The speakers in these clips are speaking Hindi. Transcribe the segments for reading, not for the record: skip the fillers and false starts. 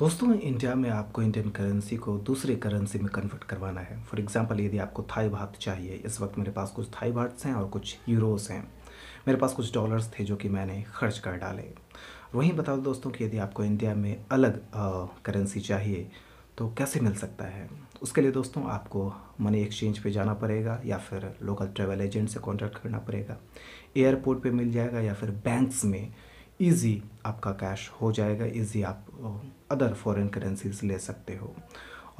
दोस्तों इंडिया में आपको इंडियन करेंसी को दूसरे करेंसी में कन्वर्ट करवाना है। फॉर एग्जांपल यदि आपको थाई बात चाहिए, इस वक्त मेरे पास कुछ थाई बाट्स हैं और कुछ यूरोस हैं। मेरे पास कुछ डॉलर्स थे जो कि मैंने खर्च कर डाले। वहीं बता दो दोस्तों कि यदि आपको इंडिया में अलग करेंसी चाहिए तो कैसे मिल सकता है। उसके लिए दोस्तों आपको मनी एक्सचेंज पे जाना पड़ेगा या फिर लोकल ट्रैवल एजेंट से कॉन्टैक्ट करना पड़ेगा। एयरपोर्ट पर मिल जाएगा या फिर बैंक्स में ईज़ी आपका कैश हो जाएगा। ईज़ी आप अदर फॉरेन करेंसीज ले सकते हो।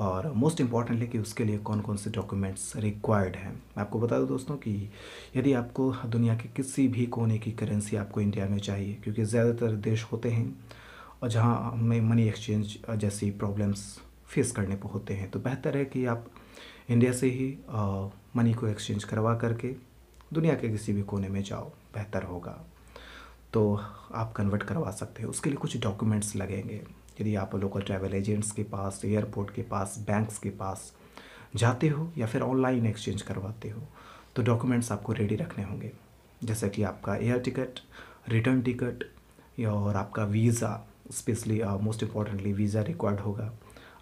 और मोस्ट इम्पॉर्टेंटली कि उसके लिए कौन कौन से डॉक्यूमेंट्स रिक्वायर्ड हैं। मैं आपको बता दूं दोस्तों कि यदि आपको दुनिया के किसी भी कोने की करेंसी आपको इंडिया में चाहिए, क्योंकि ज़्यादातर देश होते हैं और जहां हमें मनी एक्सचेंज जैसी प्रॉब्लम्स फेस करने पर होते हैं, तो बेहतर है कि आप इंडिया से ही मनी को एक्सचेंज करवा करके दुनिया के किसी भी कोने में जाओ, बेहतर होगा। तो आप कन्वर्ट करवा सकते हो। उसके लिए कुछ डॉक्यूमेंट्स लगेंगे। यदि आप लोकल ट्रैवल एजेंट्स के पास, एयरपोर्ट के पास, बैंक्स के पास जाते हो या फिर ऑनलाइन एक्सचेंज करवाते हो, तो डॉक्यूमेंट्स आपको रेडी रखने होंगे, जैसे कि आपका एयर टिकट, रिटर्न टिकट और आपका visa, specially most importantly visa required होगा।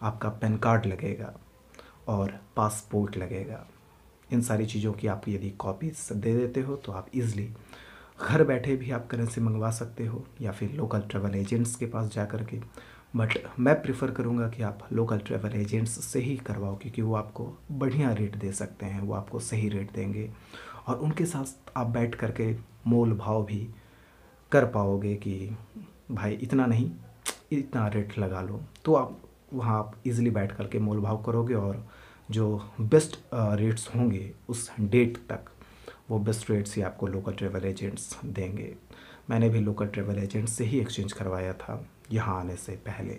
आपका पैन कार्ड लगेगा और पासपोर्ट लगेगा। इन सारी चीज़ों की आप यदि कॉपीज दे देते हो तो आप ईज़िली घर बैठे भी आप करेंसी मंगवा सकते हो या फिर लोकल ट्रैवल एजेंट्स के पास जा कर के। बट मैं प्रेफर करूँगा कि आप लोकल ट्रैवल एजेंट्स से ही करवाओ, क्योंकि वो आपको बढ़िया रेट दे सकते हैं, वो आपको सही रेट देंगे और उनके साथ आप बैठ कर के मोल भाव भी कर पाओगे कि भाई इतना नहीं, इतना रेट लगा लो। तो आप वहाँ आप ईज़िली बैठ कर के मोल भाव करोगे और जो बेस्ट रेट्स होंगे उस डेट तक, वो बेस्ट रेट्स ही आपको लोकल ट्रैवल एजेंट्स देंगे। मैंने भी लोकल ट्रैवल एजेंट्स से ही एक्सचेंज करवाया था यहाँ आने से पहले,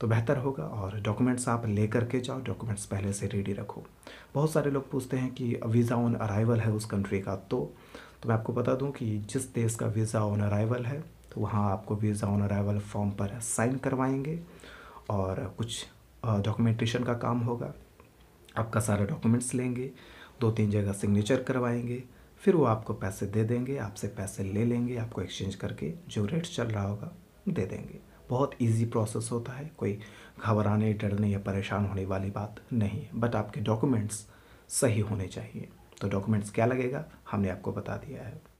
तो बेहतर होगा। और डॉक्यूमेंट्स आप ले करके जाओ, डॉक्यूमेंट्स पहले से रेडी रखो। बहुत सारे लोग पूछते हैं कि वीज़ा ऑन अराइवल है उस कंट्री का, तो मैं आपको बता दूं कि जिस देश का वीज़ा ऑन अराइवल है तो वहाँ आपको वीज़ा ऑन अराइवल फॉर्म पर साइन करवाएंगे और कुछ डॉक्यूमेंटेशन का काम होगा। आपका सारा डॉक्यूमेंट्स लेंगे, 2-3 जगह सिग्नेचर करवाएंगे, फिर वो आपको पैसे दे देंगे, आपसे पैसे ले लेंगे, आपको एक्सचेंज करके जो रेट चल रहा होगा दे देंगे। बहुत इजी प्रोसेस होता है, कोई घबराने, डरने या परेशान होने वाली बात नहीं है। बट आपके डॉक्यूमेंट्स सही होने चाहिए। तो डॉक्यूमेंट्स क्या लगेगा हमने आपको बता दिया है।